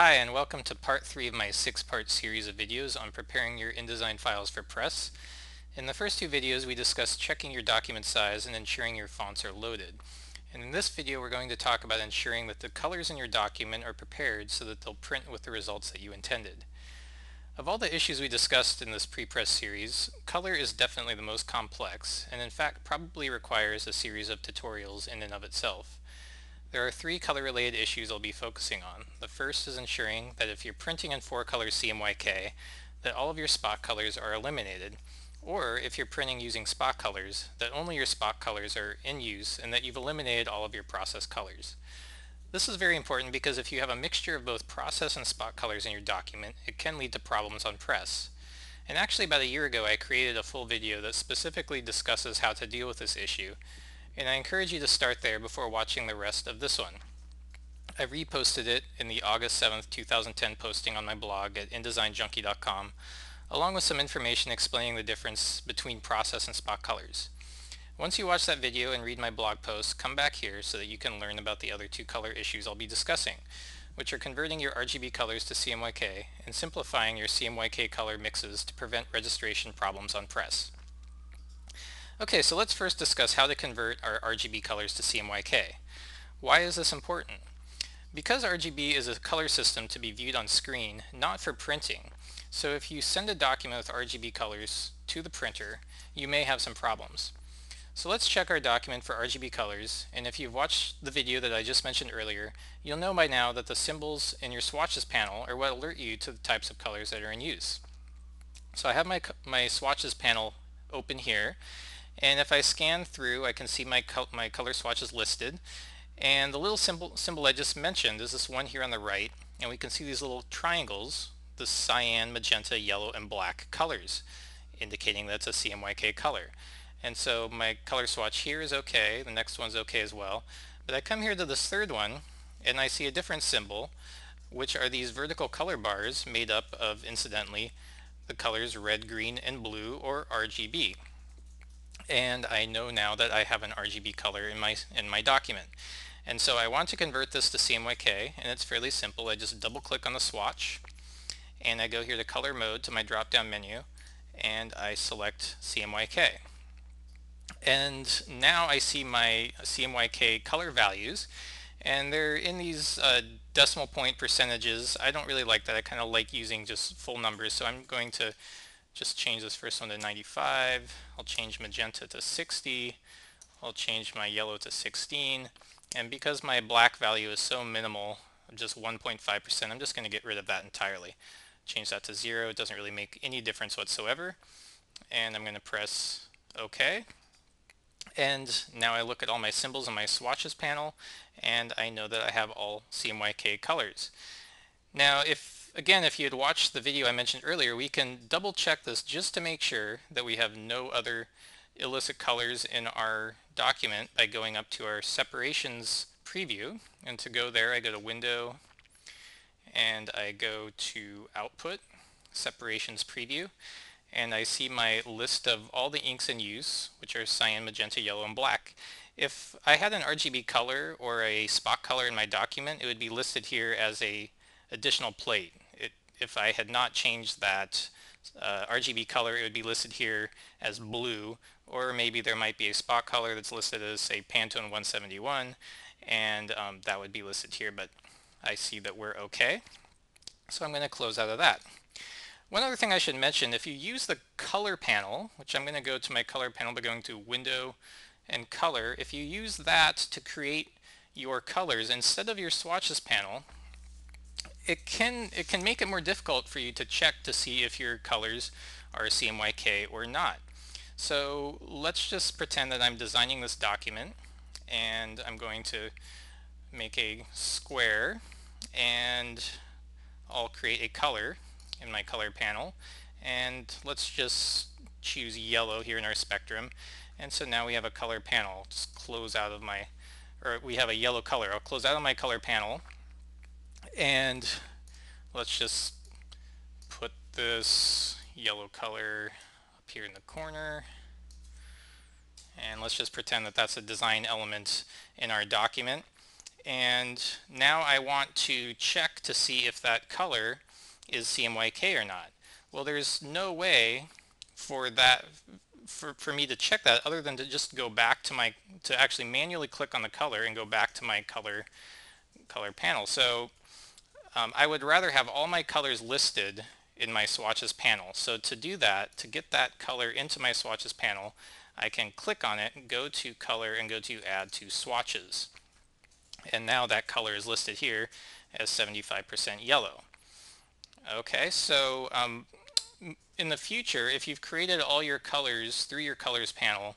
Hi, and welcome to part 3 of my 6-part series of videos on preparing your InDesign files for press. In the first two videos, we discussed checking your document size and ensuring your fonts are loaded. And in this video, we're going to talk about ensuring that the colors in your document are prepared so that they'll print with the results that you intended. Of all the issues we discussed in this pre-press series, color is definitely the most complex, and in fact probably requires a series of tutorials in and of itself. There are 3 color-related issues I'll be focusing on. The first is ensuring that if you're printing in 4-color CMYK, that all of your spot colors are eliminated, or if you're printing using spot colors, that only your spot colors are in use and that you've eliminated all of your process colors. This is very important because if you have a mixture of both process and spot colors in your document, it can lead to problems on press. And actually about a year ago I created a full video that specifically discusses how to deal with this issue, and I encourage you to start there before watching the rest of this one. I reposted it in the August 7th, 2010 posting on my blog at InDesignJunkie.com, along with some information explaining the difference between process and spot colors. Once you watch that video and read my blog post, come back here so that you can learn about the other 2 color issues I'll be discussing, which are converting your RGB colors to CMYK and simplifying your CMYK color mixes to prevent registration problems on press. Okay, so let's first discuss how to convert our RGB colors to CMYK. Why is this important? Because RGB is a color system to be viewed on screen, not for printing. So if you send a document with RGB colors to the printer, you may have some problems. So let's check our document for RGB colors, and if you've watched the video that I just mentioned earlier, you'll know by now that the symbols in your swatches panel are what alert you to the types of colors that are in use. So I have my swatches panel open here, and if I scan through, I can see my color swatches listed. And the little symbol I just mentioned is this one here on the right, and we can see these little triangles, the cyan, magenta, yellow, and black colors, indicating that's a CMYK color. And so my color swatch here is okay, the next one's okay as well. But I come here to this third one, and I see a different symbol, which are these vertical color bars made up of, incidentally, the colors red, green, and blue, or RGB. And I know now that I have an RGB color in my document. And so I want to convert this to CMYK, and it's fairly simple. I just double click on the swatch, and I go here to color mode to my drop down menu, and I select CMYK. And now I see my CMYK color values, and they're in these decimal point percentages. I don't really like that. I kind of like using just full numbers, so I'm going to just change this first one to 95, I'll change magenta to 60, I'll change my yellow to 16, and because my black value is so minimal, just 1.5%, I'm just going to get rid of that entirely. Change that to 0, it doesn't really make any difference whatsoever, and I'm going to press OK. And now I look at all my symbols on my swatches panel, and I know that I have all CMYK colors. Now if you had watched the video I mentioned earlier, we can double check this just to make sure that we have no other illicit colors in our document by going up to our separations preview. And to go there, I go to Window and I go to Output, Separations Preview, and I see my list of all the inks in use, which are cyan, magenta, yellow, and black. If I had an RGB color or a spot color in my document, it would be listed here as an additional plate. If I had not changed that RGB color, it would be listed here as blue, or maybe there might be a spot color that's listed as, say, Pantone 171, and that would be listed here, but I see that we're okay. So I'm going to close out of that. One other thing I should mention, if you use the color panel, which I'm going to go to my color panel by going to Window and Color, if you use that to create your colors instead of your swatches panel, it can make it more difficult for you to check to see if your colors are CMYK or not. So let's just pretend that I'm designing this document, and I'm going to make a square, and I'll create a color in my color panel, and let's just choose yellow here in our spectrum. And so now we have a color panel. I'll just close out of my, or we have a yellow color. I'll close out of my color panel, and let's just put this yellow color up here in the corner, and let's just pretend that that's a design element in our document. And now I want to check to see if that color is CMYK or not. Well, there's no way for that for me to check that other than to just go back to my, to actually manually click on the color and go back to my color panel. So I would rather have all my colors listed in my swatches panel. So to do that, to get that color into my swatches panel, I can click on it, go to color, and go to add to swatches. And now that color is listed here as 75% yellow. Okay, so in the future, if you've created all your colors through your colors panel,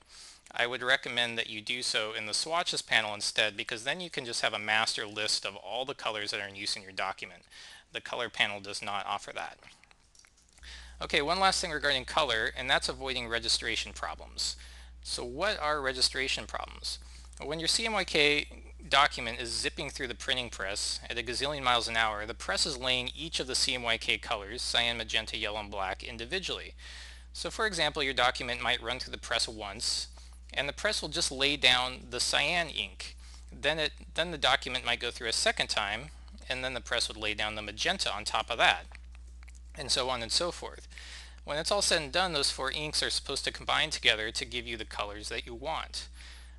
I would recommend that you do so in the swatches panel instead, because then you can just have a master list of all the colors that are in use in your document. The color panel does not offer that. Okay, one last thing regarding color, and that's avoiding registration problems. So what are registration problems? When your CMYK document is zipping through the printing press at a gazillion miles an hour, the press is laying each of the CMYK colors, cyan, magenta, yellow, and black, individually. So for example, your document might run through the press once, and the press will just lay down the cyan ink. Then the document might go through a second time, and then the press would lay down the magenta on top of that, and so on and so forth. When it's all said and done, those four inks are supposed to combine together to give you the colors that you want.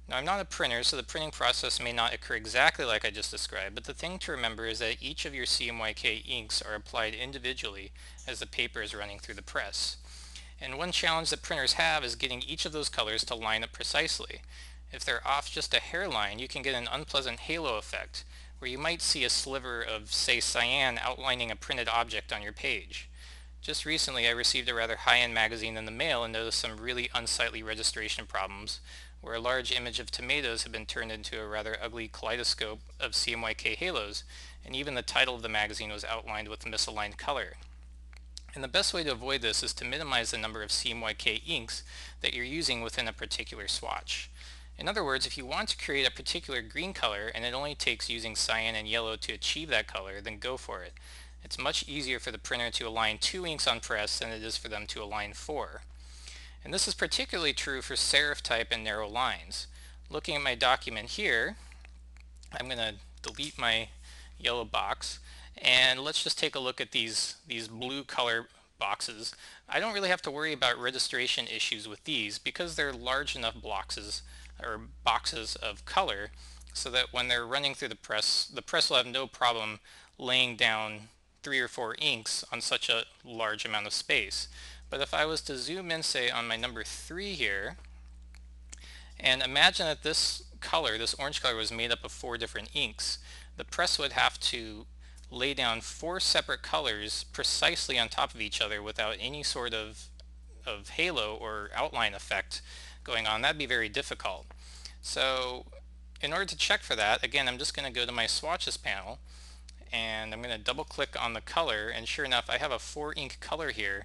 Now, I'm not a printer, so the printing process may not occur exactly like I just described, but the thing to remember is that each of your CMYK inks are applied individually as the paper is running through the press. And one challenge that printers have is getting each of those colors to line up precisely. If they're off just a hairline, you can get an unpleasant halo effect, where you might see a sliver of, say, cyan outlining a printed object on your page. Just recently, I received a rather high-end magazine in the mail and noticed some really unsightly registration problems, where a large image of tomatoes had been turned into a rather ugly kaleidoscope of CMYK halos, and even the title of the magazine was outlined with misaligned color. And the best way to avoid this is to minimize the number of CMYK inks that you're using within a particular swatch. In other words, if you want to create a particular green color and it only takes using cyan and yellow to achieve that color, then go for it. It's much easier for the printer to align 2 inks on press than it is for them to align 4. And this is particularly true for serif type and narrow lines. Looking at my document here, I'm going to delete my yellow box, and let's just take a look at these blue color boxes. I don't really have to worry about registration issues with these because they're large enough boxes of color so that when they're running through the press will have no problem laying down 3 or 4 inks on such a large amount of space. But if I was to zoom in, say, on my number 3 here, and imagine that this color, this orange color, was made up of 4 different inks, the press would have to lay down 4 separate colors precisely on top of each other without any sort of halo or outline effect going on. That'd be very difficult. So in order to check for that, again, I'm just going to go to my swatches panel, and I'm going to double click on the color, and sure enough, I have a 4 ink color here,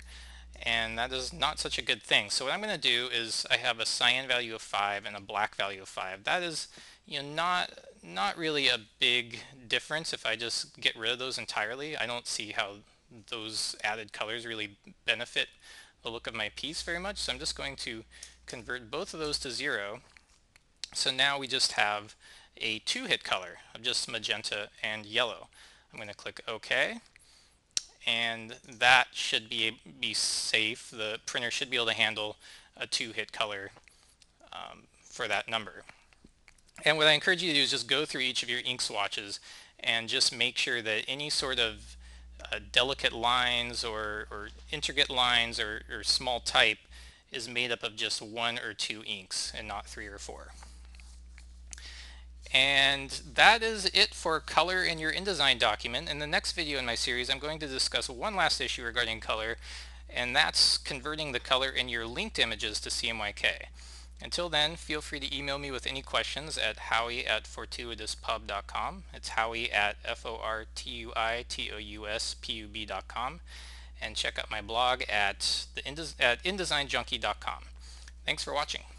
and that is not such a good thing. So what I'm going to do is I have a cyan value of 5 and a black value of 5. That is, you know, not really a big difference. If I just get rid of those entirely, I don't see how those added colors really benefit the look of my piece very much. So I'm just going to convert both of those to 0. So now we just have a 2-hit color of just magenta and yellow. I'm going to click OK, and that should be safe. The printer should be able to handle a 2-hit color for that number. And what I encourage you to do is just go through each of your ink swatches and just make sure that any sort of delicate lines or intricate lines or small type is made up of just 1 or 2 inks and not 3 or 4. And that is it for color in your InDesign document. In the next video in my series, I'm going to discuss one last issue regarding color, and that's converting the color in your linked images to CMYK. Until then, feel free to email me with any questions at howie@fortuitoUspub.com. It's howie at fortuitoUspub.com. And check out my blog at InDesignJunkie.com. Thanks for watching.